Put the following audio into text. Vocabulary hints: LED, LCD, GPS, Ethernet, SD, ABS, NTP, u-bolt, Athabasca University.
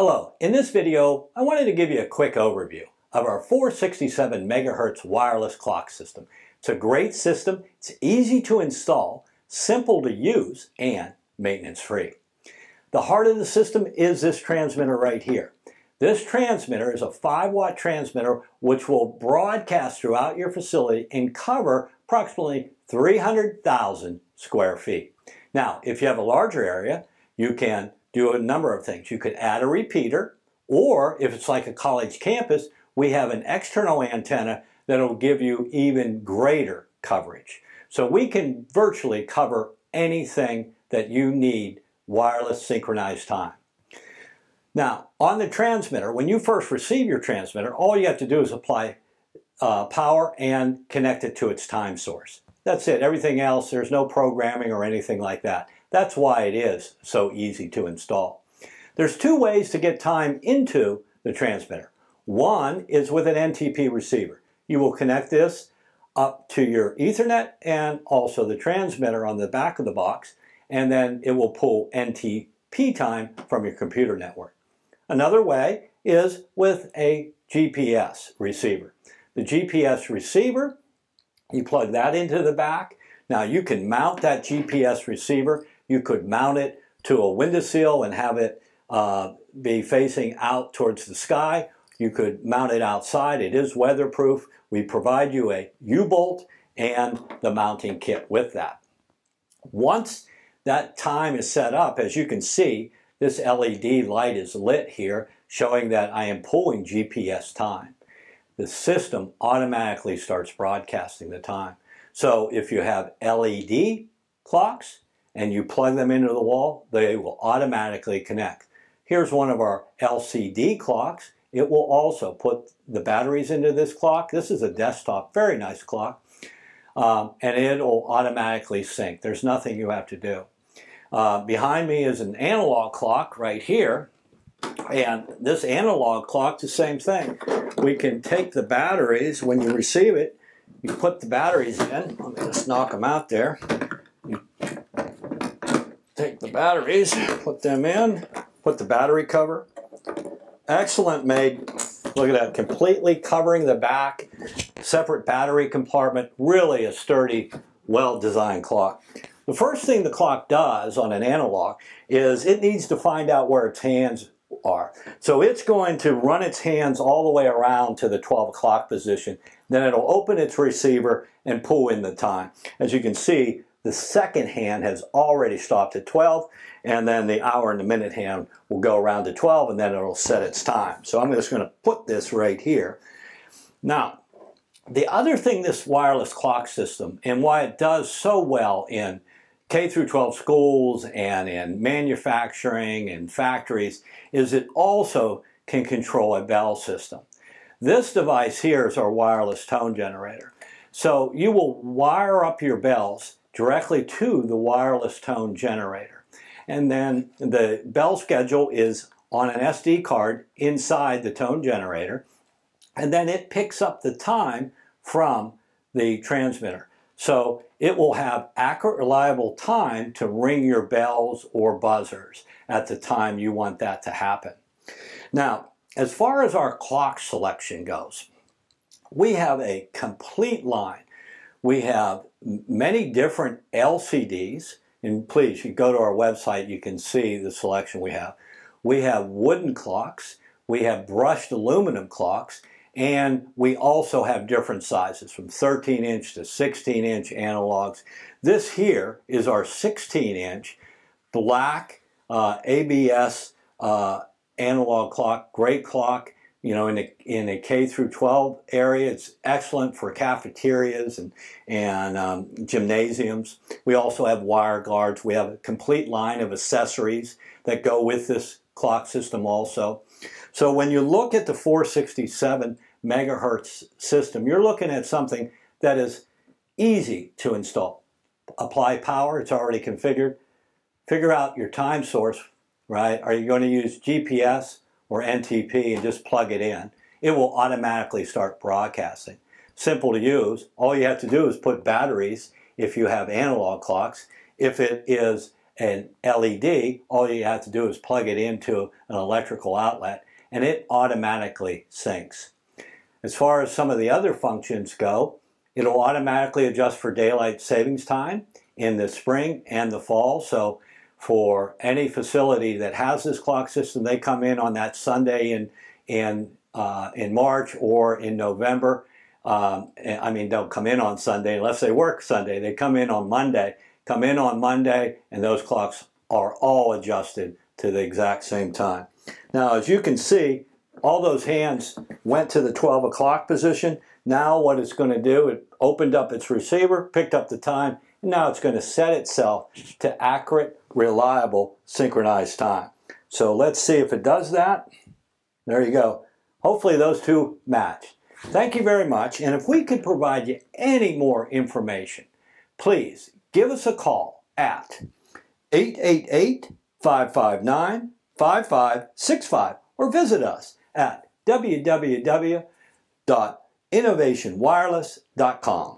Hello, in this video I wanted to give you a quick overview of our 467 megahertz wireless clock system. It's a great system, it's easy to install, simple to use, and maintenance free. The heart of the system is this transmitter right here. This transmitter is a 5-watt transmitter which will broadcast throughout your facility and cover approximately 300,000 square feet. Now, if you have a larger area, you can do a number of things. You could add a repeater, or if it's like a college campus, we have an external antenna that'll give you even greater coverage. So we can virtually cover anything that you need wireless synchronized time. Now, on the transmitter, when you first receive your transmitter, all you have to do is apply power and connect it to its time source. That's it. Everything else, there's no programming or anything like that. That's why it is so easy to install. There's two ways to get time into the transmitter. One is with an NTP receiver. You will connect this up to your Ethernet and also the transmitter on the back of the box, and then it will pull NTP time from your computer network. Another way is with a GPS receiver. The GPS receiver, you plug that into the back. Now you can mount that GPS receiver. You could mount it to a windowsill and have it be facing out towards the sky. You could mount it outside. It is weatherproof. We provide you a U-bolt and the mounting kit with that. Once that time is set up, as you can see, this LED light is lit here, showing that I am pulling GPS time. The system automatically starts broadcasting the time. So if you have LED clocks and you plug them into the wall, they will automatically connect. Here's one of our LCD clocks. It will also put the batteries into this clock. This is a desktop, very nice clock. And it will automatically sync. There's nothing you have to do. Behind me is an analog clock right here. And this analog clock, the same thing. We can take the batteries when you receive it. You put the batteries in. Let me just knock them out there. You take the batteries, put them in, put the battery cover. Excellent made. Look at that, completely covering the back, separate battery compartment. Really a sturdy, well-designed clock. The first thing the clock does on an analog is it needs to find out where its hands are. So it's going to run its hands all the way around to the 12 o'clock position. Then it'll open its receiver and pull in the time. As you can see, the second hand has already stopped at 12, and then the hour and the minute hand will go around to 12, and then it'll set its time. So I'm just going to put this right here. Now, the other thing this wireless clock system, and why it does so well in K through 12 schools and in manufacturing and factories, is it also can control a bell system. This device here is our wireless tone generator. So you will wire up your bells directly to the wireless tone generator. And then the bell schedule is on an SD card inside the tone generator. And then it picks up the time from the transmitter. So it will have accurate, reliable time to ring your bells or buzzers at the time you want that to happen. Now, as far as our clock selection goes, we have a complete line. We have many different LCDs, and please, you go to our website, you can see the selection we have. We have wooden clocks, we have brushed aluminum clocks, and we also have different sizes from 13-inch to 16-inch analogs. This here is our 16-inch black ABS analog clock, great clock. You know, in a K through 12 area, it's excellent for cafeterias and gymnasiums. We also have wire guards. We have a complete line of accessories that go with this clock system also. So when you look at the 467 megahertz system, you're looking at something that is easy to install. Apply power, it's already configured. Figure out your time source. Right? Are you going to use GPS or NTP and just plug it in? It will automatically start broadcasting. Simple to use. All you have to do is put batteries if you have analog clocks. If it is an LED, all you have to do is plug it into an electrical outlet and it automatically syncs. As far as some of the other functions go, it'll automatically adjust for daylight savings time in the spring and the fall. So for any facility that has this clock system, they come in on that Sunday in March or in November. I mean, don't come in on Sunday unless they work Sunday. They come in on Monday. Come in on Monday, and those clocks are all adjusted to the exact same time. Now, as you can see, all those hands went to the 12 o'clock position. Now what it's going to do, it opened up its receiver, picked up the time, and now it's going to set itself to accurate, reliable, synchronized time. So let's see if it does that. There you go. Hopefully those two match. Thank you very much, and if we could provide you any more information, please give us a call at 888-559-5565 or visit us at www.innovationwireless.com.